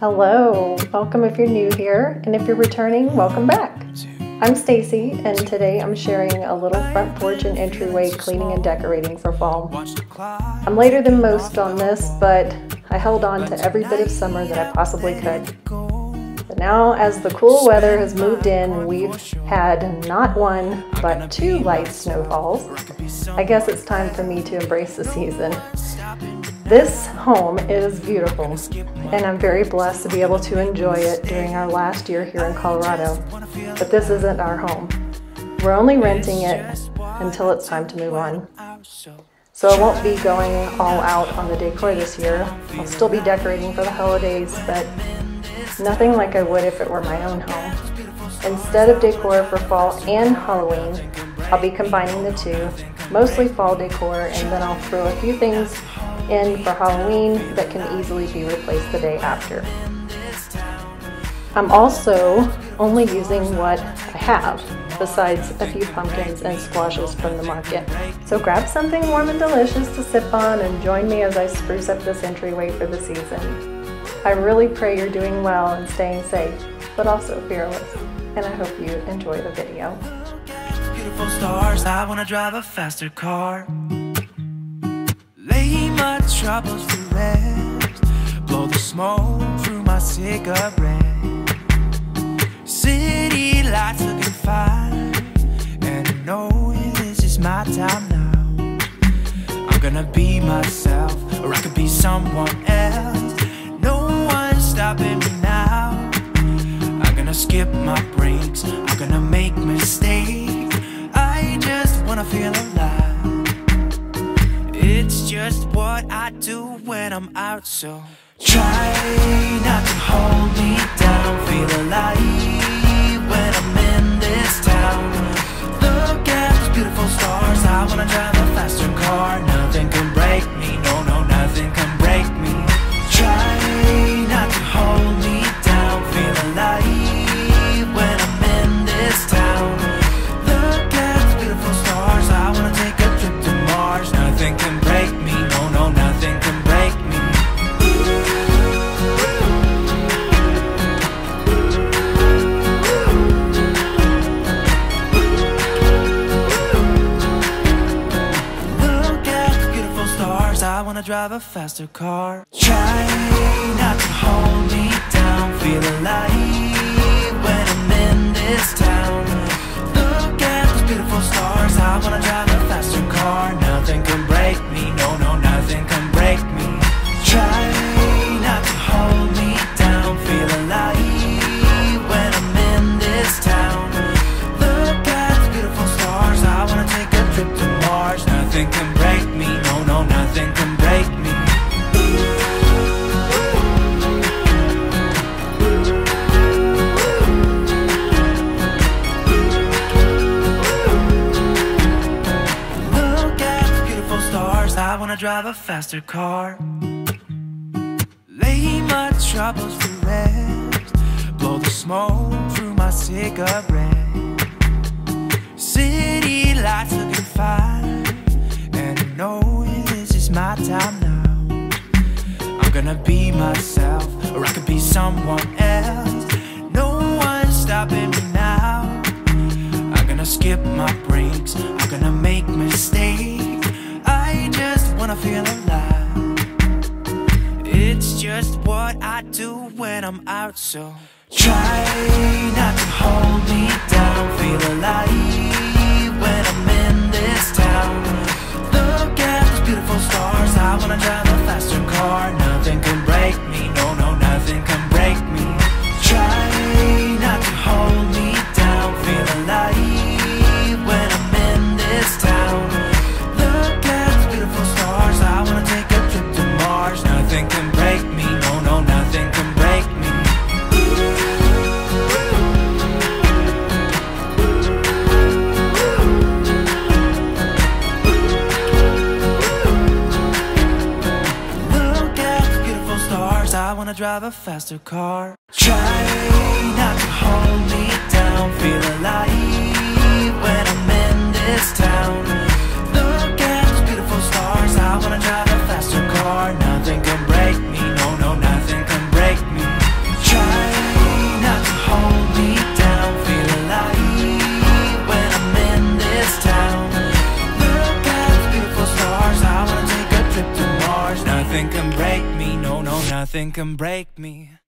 Hello, welcome if you're new here, and if you're returning, welcome back. I'm Stacy, and today I'm sharing a little front porch and entryway cleaning and decorating for fall. I'm later than most on this, but I held on to every bit of summer that I possibly could. But now, as the cool weather has moved in, we've had not one, but two light snowfalls. I guess it's time for me to embrace the season. This home is beautiful, and I'm very blessed to be able to enjoy it during our last year here in Colorado. But this isn't our home. We're only renting it until it's time to move on. So I won't be going all out on the decor this year. I'll still be decorating for the holidays, but nothing like I would if it were my own home. Instead of decor for fall and Halloween, I'll be combining the two, mostly fall decor, and then I'll throw a few things in for Halloween that can easily be replaced the day after. I'm also only using what I have, besides a few pumpkins and squashes from the market. So grab something warm and delicious to sip on and join me as I spruce up this entryway for the season. I really pray you're doing well and staying safe, but also fearless, and I hope you enjoy the video. Beautiful stars, I want to drive a faster car. My troubles to rest, blow the smoke through my cigarette. City lights looking fine, and I know this is my time now. I'm gonna be myself, or I could be someone else. No one's stopping me now. I'm gonna skip my breaks, I'm gonna make mistakes. I just wanna feel alive. It's just what I do when I'm out, so try not to hold me down. Feel alive when I'm in this town. Look at these beautiful stars. I wanna drive a faster car. Nothing can break me, no, no, nothing can break me. Try not to hold me down. Feel alive when I'm in this town. Look at these beautiful stars. I wanna take a trip to Mars. Nothing can break me, no, no, nothing can break me. Look at the beautiful stars, I wanna drive a faster car. Try not to hold me down, feel alive when I'm in this town. Look at these beautiful stars, I wanna drive a faster car. Nothing can break me, no, no, nothing can break me. Try not to hold me down, feel alive when I'm in this town. Look at the beautiful stars, I wanna take a trip to Mars. Nothing can break me, no, no, nothing can break me. I wanna drive a faster car. Lay my troubles to rest, blow the smoke through my cigarette. City lights looking fine, and I know this is my time now. I'm gonna be myself, or I could be someone else. No one's stopping me now. I'm gonna skip my breaks, I'm gonna make mistakes. I just wanna feel alive. It's just what I do when I'm out, so try not to hold me down. Feel alive when I'm in this town. Look at these beautiful stars. I wanna drive a faster car. Nothing can break me, no, no, nothing can break me. Try not to hold me down. Feel alive when I'm in this town. I wanna take a trip to Mars. Nothing can break me, no, no, nothing can break me. Look at the beautiful stars. I wanna drive a faster car. Try not to hold me down. Feel alive when I'm in this town. I wanna drive a faster car. Nothing can break me, no, no, nothing can break me. nothing can break me.